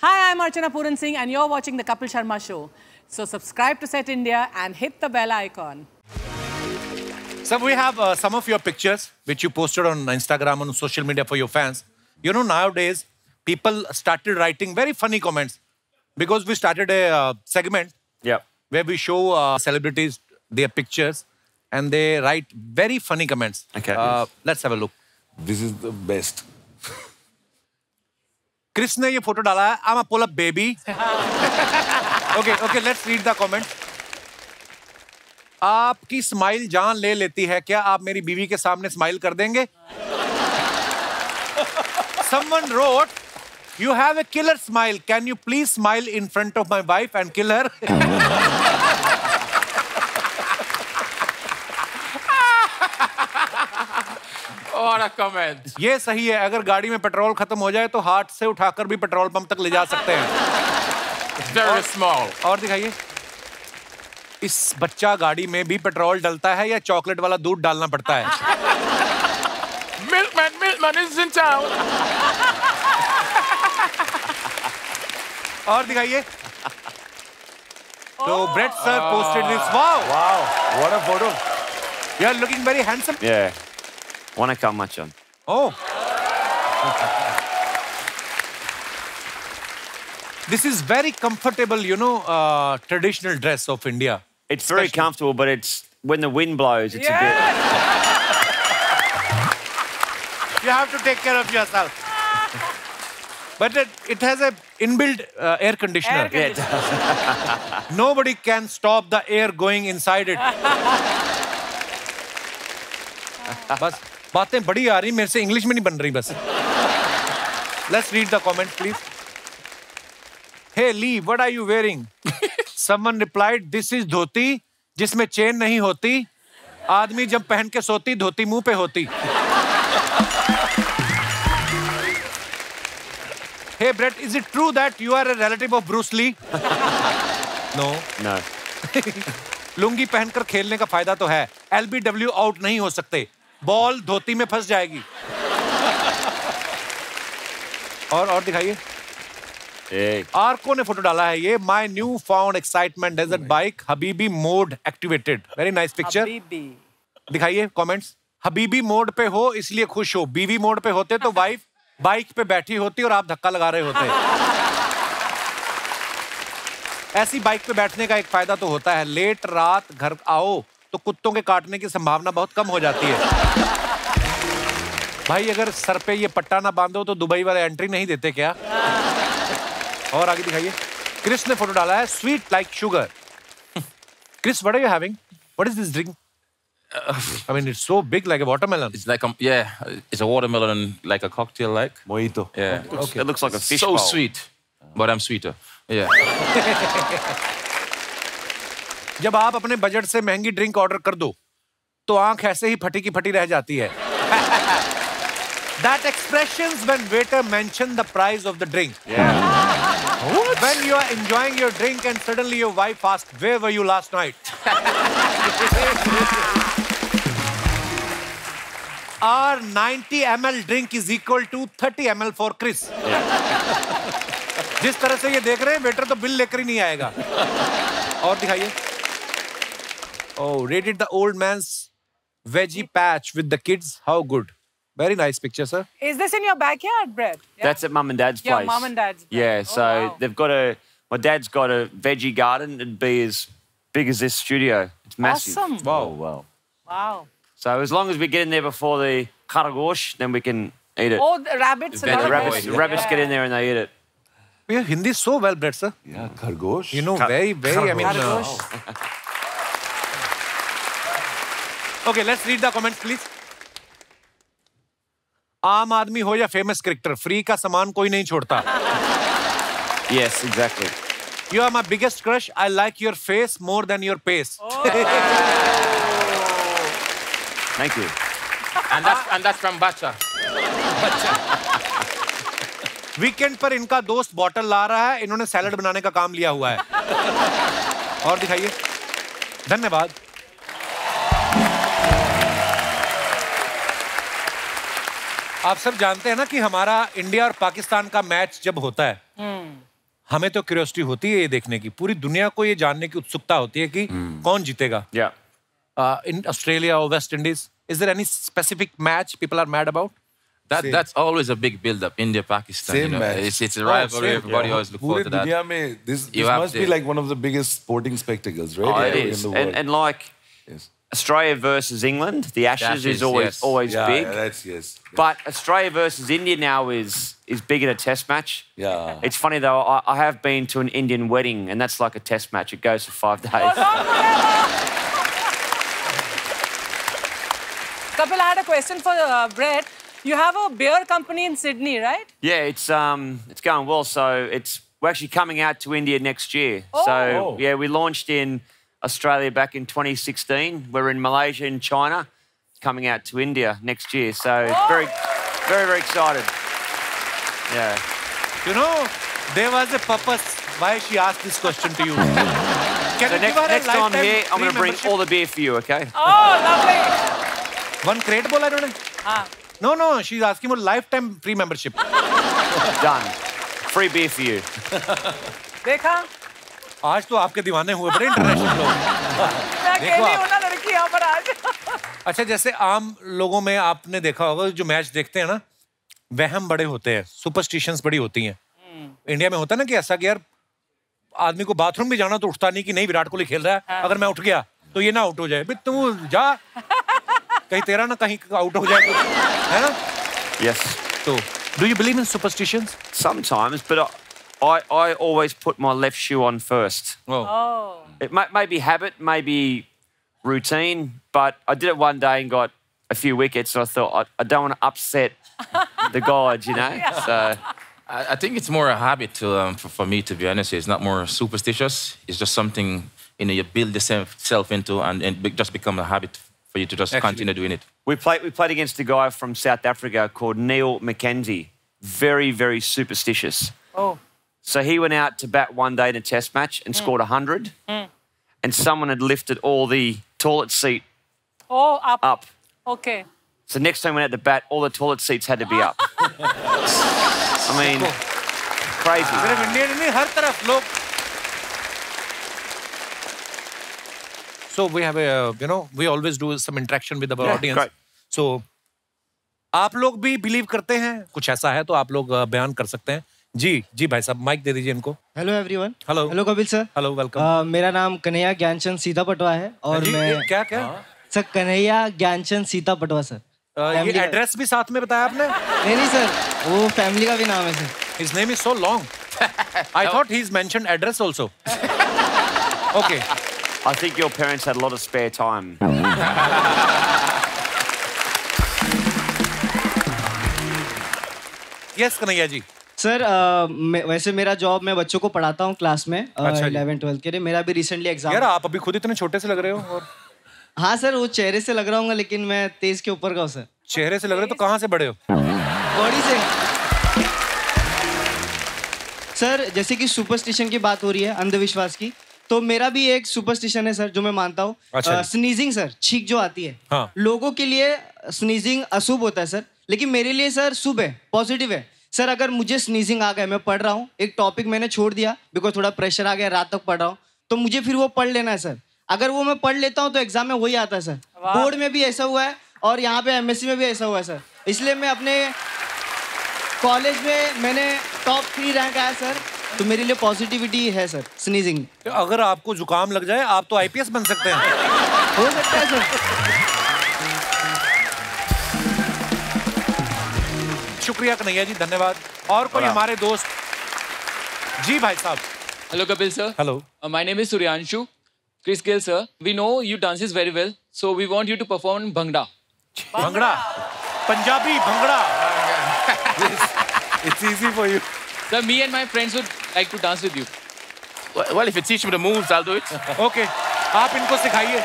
Hi, I'm Archana Puran Singh and you're watching The Kapil Sharma Show. So subscribe to Set India and hit the bell icon. So we have some of your pictures which you posted on Instagram and social media for your fans. You know, nowadays, people started writing very funny comments because we started a segment where we show celebrities their pictures and they write very funny comments. Okay. Let's have a look. This is the best. Chris ne ye photo dala hai, I'm a pull-up baby. Okay, let's read the comment. आपकी smile जान ले लेती है क्या आप मेरी बीवी के सामने स्माइल कर देंगे? Someone wrote, you have a killer smile. Can you please smile in front of my wife and kill her? What a comment. ये सही है अगर गाड़ी में पेट्रोल खत्म हो जाए तो हाथ से उठाकर भी पेट्रोल पंप तक ले जा सकते हैं. It's very small. और दिखाइए. इस बच्चा गाड़ी में भी पेट्रोल डलता है या चॉकलेट वाला दूध डालना पड़ता है? Milkman is in town. और दिखाइए. So Brett sir posted this. Wow. What a photo. You are looking very handsome. Yeah. Wanna come much on? Oh. This is very comfortable, you know, traditional dress of India. It's especially very comfortable, but it's when the wind blows, it's a bit. You have to take care of yourself. But it has an inbuilt air conditioner. Yes. Nobody can stop the air going inside it. बस बातें बड़ी आ रही मेरे से English में नहीं बन रही बस. Let's read the comment, please. Hey Lee, what are you wearing? Someone replied, this is dhoti, जिसमें चेन नहीं होती. आदमी जब पहन के सोती, धोती मुंह पे होती. Hey Brett, is it true that you are a relative of Bruce Lee? No. Lungi पहनकर खेलने का फायदा तो है. LBW out नहीं हो सकते. बॉल धोती में फंस जाएगी. और दिखाइए. आर्को ने फोटो डाला है ये. My new found excitement desert bike हबीबी mode activated. Very nice picture. दिखाइए comments. हबीबी मोड पे हो इसलिए खुश हो. बीवी मोड पे होते तो वाइफ बाइक पे बैठी होती और आप धक्का लगा रहे होते. ऐसी बाइक पे बैठने का एक फायदा तो होता है. लेट रात घर आओ तो कुत्तों के काटने की संभावना बहुत कम हो जाती है. भाई अगर सर पे ये पट्टा ना बांधो तो दुबई वाले एंट्री नहीं देते क्या? और आगे दिखाइए. क्रिस ने फोटो डाला है. Sweet like sugar. Chris, what are you having? What is this drink? I mean, it's so big, like a watermelon. It's like it's a watermelon, like a cocktail, like mojito. Yeah, okay. It looks like a fish bowl. So sweet, but I'm sweeter. Yeah. जब आप अपने budget से महंगी drink order कर दो, तो आँख ऐसे ही फटी की फटी रह जाती है. That expressions when waiter mention the price of the drink. Yeah. When you are enjoying your drink and suddenly your wife asks, "Where were you last night?" Our 90 ml drink is equal to 30 ml for Chris. जिस तरह से ये देख रहे हैं, waiter तो bill लेकर ही नहीं आएगा. और दिखाइए. Oh, rated the old man's veggie patch with the kids. How good. Very nice picture, sir. Is this in your backyard, Brett? Yeah. That's at Mum and Dad's place. Yeah, Mum and Dad's place. Yeah, so they've got my dad's got a veggie garden. It'd be as big as this studio. It's massive. Awesome. Wow. So as long as we get in there before the kharagosh, then we can eat it. Oh, the rabbits. The rabbits get in there and they eat it. We have Hindi so well, Brett, sir. Yeah, kharagosh. You know, very, very, I mean... Kharagosh. Okay, let's read the comments, please. आम आदमी हो या famous cricketer, free का सामान कोई नहीं छोड़ता. Yes, exactly. You are my biggest crush. I like your face more than your pace. Oh. Thank you. And that's from Bacha. Weekend पर इनका दोस्त bottle ला रहा है. इन्होंने salad बनाने का काम लिया हुआ है. और दिखाइए. धन्यवाद. आप सब जानते हैं ना कि हमारा इंडिया और पाकिस्तान का मैच जब होता है हमें तो क्यूरियोसिटी होती है ये देखने की, पूरी दुनिया को ये जानने की उत्सुकता होती है कि कौन जीतेगा। In Australia or West Indies, is there any specific match people are mad about? That's always a big build-up. India, Pakistan, you know, it's a rivalry. Everybody always look forward to that. This must be like one of the biggest sporting spectacles, right? It is, and like Australia versus England, the Ashes is always big. But Australia versus India now is bigger than a Test match. Yeah. It's funny though. I have been to an Indian wedding, and that's like a Test match. It goes for 5 days. Kapil, I had a question for Brett. You have a beer company in Sydney, right? Yeah, it's going well. So we're actually coming out to India next year. Oh. So yeah, we launched in Australia back in 2016. We're in Malaysia and China. It's coming out to India next year. So it's very, very, very excited. Yeah. You know, there was a purpose why she asked this question to you. Can so next time here, I'm going to bring all the beer for you, okay? Oh, lovely. One crate bowl, I don't know. Ah. No, she's asking for lifetime free membership. Done. Free beer for you. देखा? आज तो आपके दीवाने हुए बड़े international लोग। देखो आप। होना लड़की यहाँ पर आज। अच्छा, जैसे आम लोगों में आपने देखा होगा जो मैच देखते हैं ना, वहम बड़े होते हैं, सुपरस्टिशंस बड़ी होती हैं। इंडिया में होता है ना कि ऐसा कि यार आदमी को बाथरूम भी जाना तो उठता नहीं कि नहीं विराट कोहली खेल रहा है, अगर मैं उठ गया तो ये ना आउट हो जाए, भाई तू जा कहीं तेरा ना कहीं आउट हो जाए, है ना? Yes. So, do you believe in superstitions? Sometimes, but I always put my left shoe on first. Oh. It may be habit, maybe routine, but I did it one day and got a few wickets, and I thought I don't want to upset the gods, you know. Yeah. So I think it's more a habit for me, to be honest. It's not more superstitious. It's just something you build yourself into, and just become a habit for you to just continue doing it. We played against a guy from South Africa called Neil McKenzie. Very, very superstitious. Oh. So he went out to bat one day in a Test match and scored 100. And someone had lifted all the toilet seat up. Okay. So next time we went out to bat, all the toilet seats had to be up. I mean, crazy. So we have a, you know, we always do some interaction with our audience. Great. So, आप लोग भी believe करते हैं? कुछ ऐसा है तो आप लोग बयान कर सकते हैं। जी, जी भाई साहब, माइक दे दीजिए इनको। Hello everyone. Hello. Hello Kapil sir. Hello, welcome. मेरा नाम कन्हैया ज्ञानचंद सीता पटवा है और मैं क्या सर कन्हैया ज्ञानचंद सीता पटवा सर। ये एड्रेस भी साथ में बताया आपने? नहीं सर, वो फैमिली का भी नाम है sir. His name is so long. I thought he's mentioned address also. Okay. I think your parents had a lot of spare time. Yes, Kanaya ji. Sir, वैसे मेरा job मैं बच्चों को पढ़ाता हूँ class में 11-12 के लिए. मेरा भी recently exam. यार आप अभी खुद इतने छोटे से लग रहे हो और. हाँ सर वो चेहरे से लग रहा हूँगा लेकिन मैं 23 के ऊपर का हूँ सर. चेहरे से लग रहे हो तो कहाँ से बड़े हो? Body से. सर जैसे कि superstition की बात हो रही है अंधविश्वास की. तो मेरा भी एक सुपरस्टिशन है सर जो मैं मानता हूँ स्नीजिंग सर छींक जो आती है लोगों के लिए स्नीजिंग अशुभ होता है सर लेकिन मेरे लिए सर शुभ है पॉजिटिव है सर अगर मुझे स्नीजिंग आ गया मैं पढ़ रहा हूँ एक टॉपिक मैंने छोड़ दिया बिकॉज थोड़ा प्रेशर आ गया रात तक पढ़ रहा हूँ तो मुझे फिर वो पढ़ लेना है सर अगर वो मैं पढ़ लेता हूँ तो एग्जाम में वही आता है सर बोर्ड में भी ऐसा हुआ है और यहाँ पे MSc में भी ऐसा हुआ है सर इसलिए मैं अपने कॉलेज में मैंने टॉप 3 रैंक आया सर तो मेरे लिए पॉजिटिविटी है सर स्नीजिंग अगर आपको जुकाम लग जाए आप तो IPS बन सकते हैं हो सकता है सर शुक्रिया कन्हैया जी धन्यवाद और कोई हमारे दोस्त जी भाई साहब hello Kapil sir hello my name is Suryanshu Chris Gayle sir we know you dances very well so we want you to perform bhangra bhangra Punjabi bhangra it's easy for you Sir, me and my friends would like to dance with you. Well, if you teach me the moves, I'll do it. Okay. आप इनको सिखाइए.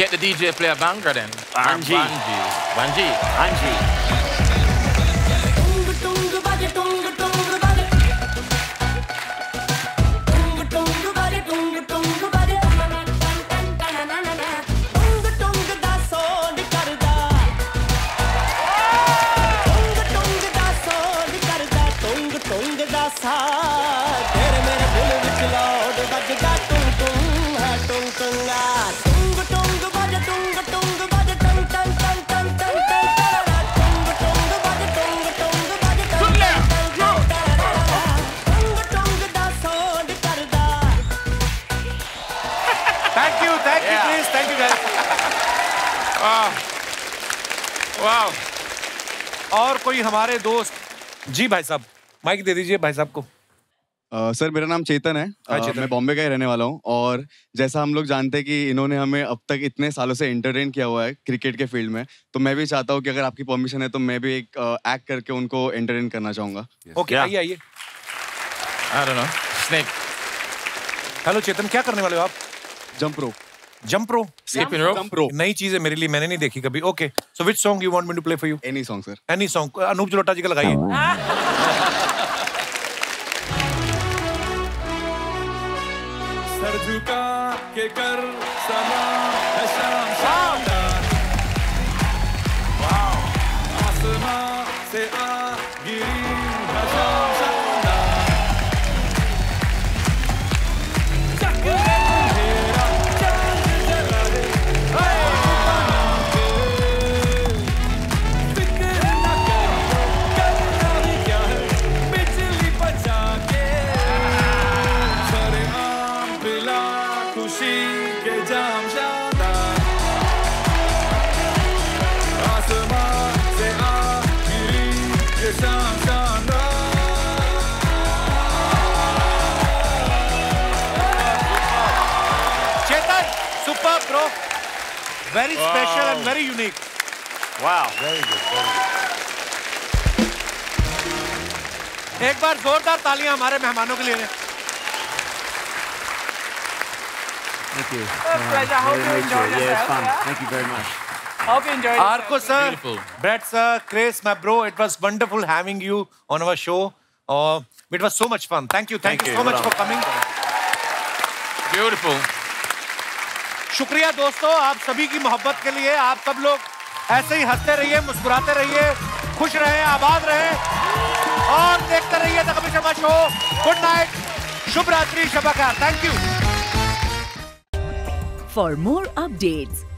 Get the DJ player Bangra then. Banji. Banji. Banji. और कोई हमारे दोस्त जी भाई साहब माइक दे दीजिए भाई साहब को सर मेरा नाम चेतन है मैं बॉम्बे का ही रहने वाला हूँ और जैसा हम लोग जानते हैं कि इन्होंने हमें अब तक इतने सालों से एंटरटेन किया हुआ है क्रिकेट के फील्ड में तो मैं भी चाहता हूँ कि अगर आपकी परमिशन है तो मैं भी एक एक्ट करके उनको एंटरटेन करना चाहूँगा ओके आइए आइए हेलो चेतन क्या करने वाले हो आप jump rope Jump rope, skip and rope. Jump rope. नई चीज़ है मेरे लिए मैंने नहीं देखी कभी. Okay. So which song you want me to play for you? Any song, sir. Any song. Anup Jalota जी का लगाइए. सरजुका के कर समा है शाम शाम का. Wow. आसमां से आ गिरी है शाम शाम का. Very special and very unique. Wow. Very good. Very good. एक बार जोरदार तालियां हमारे मेहमानों के लिए हैं. Thank you. Pleasure. Hope you enjoyed yourself. Yeah, fun. Thank you very much. Hope you enjoyed. Arko sir, Brett sir, Chris, my bro, it was wonderful having you on our show. It was so much fun. Thank you. Thank you so much for coming. Beautiful. शुक्रिया दोस्तों आप सभी की मोहब्बत के लिए आप सब लोग ऐसे ही हंसते रहिए मुस्कुराते रहिए खुश रहें आबाद रहें और देखते रहिए the Kapil Sharma show good night शुभ रात्रि शबाका thank you for more updates